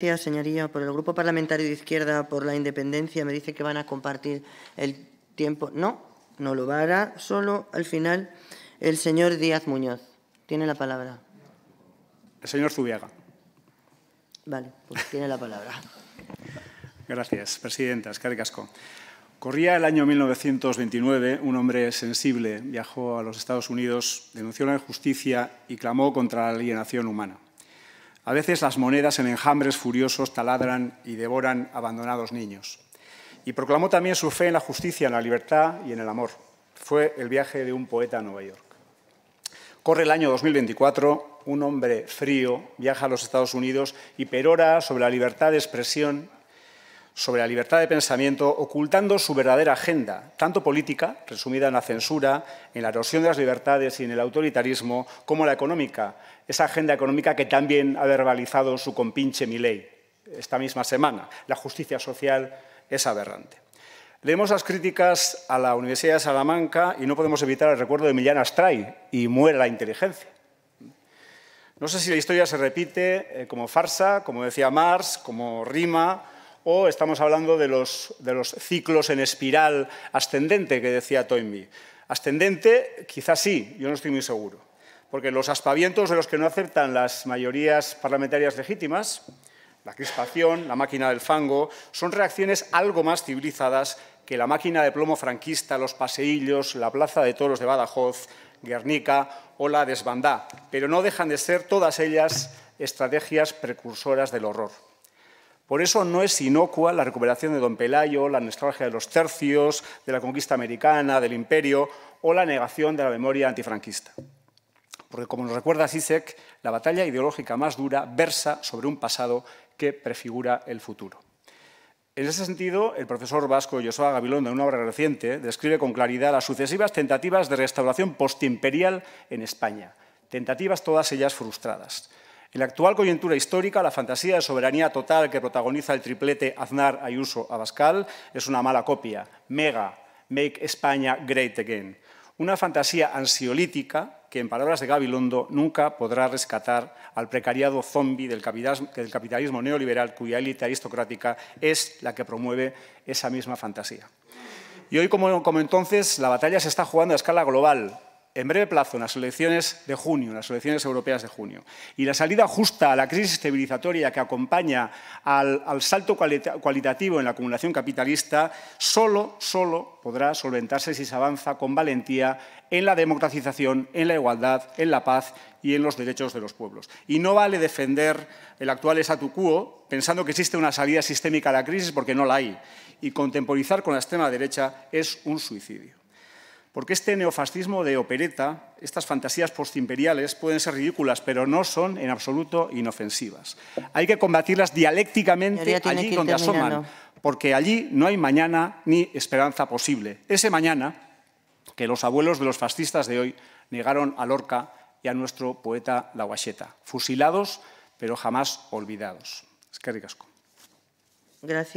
Gracias, señoría. Por el Grupo Parlamentario de Izquierda por la Independencia me dice que van a compartir el tiempo. No, no lo hará, solo al final el señor Díaz Muñoz. Tiene la palabra. El señor Zubiaga. Vale, pues tiene la palabra. Gracias, presidenta. Escari Casco. Corría el año 1929, un hombre sensible viajó a los Estados Unidos, denunció la injusticia y clamó contra la alienación humana. A veces las monedas en enjambres furiosos taladran y devoran abandonados niños. Y proclamó también su fe en la justicia, en la libertad y en el amor. Fue el viaje de un poeta a Nueva York. Corre el año 2024, un hombre frío viaja a los Estados Unidos y perora sobre la libertad de expresión, sobre la libertad de pensamiento, ocultando su verdadera agenda, tanto política, resumida en la censura, en la erosión de las libertades y en el autoritarismo, como la económica, esa agenda económica que también ha verbalizado su compinche Milei esta misma semana. La justicia social es aberrante. Leemos las críticas a la Universidad de Salamanca y no podemos evitar el recuerdo de Millán Astray y muere la inteligencia. No sé si la historia se repite como farsa, como decía Marx, como rima, o estamos hablando de los ciclos en espiral ascendente que decía Toynbee. Ascendente, quizás sí, yo no estoy muy seguro, porque los aspavientos de los que no aceptan las mayorías parlamentarias legítimas, la crispación, la máquina del fango, son reacciones algo más civilizadas que la máquina de plomo franquista, los paseillos, la plaza de toros de Badajoz, Guernica o la desbandá, pero no dejan de ser todas ellas estrategias precursoras del horror. Por eso no es inocua la recuperación de Don Pelayo, la nostalgia de los tercios, de la conquista americana, del imperio o la negación de la memoria antifranquista. Porque, como nos recuerda Zizek, la batalla ideológica más dura versa sobre un pasado que prefigura el futuro. En ese sentido, el profesor vasco Joshua Gabilondo, en una obra reciente, describe con claridad las sucesivas tentativas de restauración postimperial en España. Tentativas todas ellas frustradas. En la actual coyuntura histórica, la fantasía de soberanía total que protagoniza el triplete Aznar Ayuso Abascal es una mala copia, mega, make España great again. Una fantasía ansiolítica que, en palabras de Gabilondo, nunca podrá rescatar al precariado zombi del capitalismo neoliberal, cuya élite aristocrática es la que promueve esa misma fantasía. Y hoy, como entonces, la batalla se está jugando a escala global. En breve plazo, en las elecciones de junio, en las elecciones europeas de junio. Y la salida justa a la crisis civilizatoria que acompaña al salto cualitativo en la acumulación capitalista solo podrá solventarse si se avanza con valentía en la democratización, en la igualdad, en la paz y en los derechos de los pueblos. Y no vale defender el actual statu quo pensando que existe una salida sistémica a la crisis, porque no la hay. Y contemporizar con la extrema derecha es un suicidio. Porque este neofascismo de opereta, estas fantasías postimperiales, pueden ser ridículas, pero no son en absoluto inofensivas. Hay que combatirlas dialécticamente allí donde asoman, porque allí no hay mañana ni esperanza posible. Ese mañana que los abuelos de los fascistas de hoy negaron a Lorca y a nuestro poeta La Guacheta. Fusilados, pero jamás olvidados. Escari Casco. Gracias.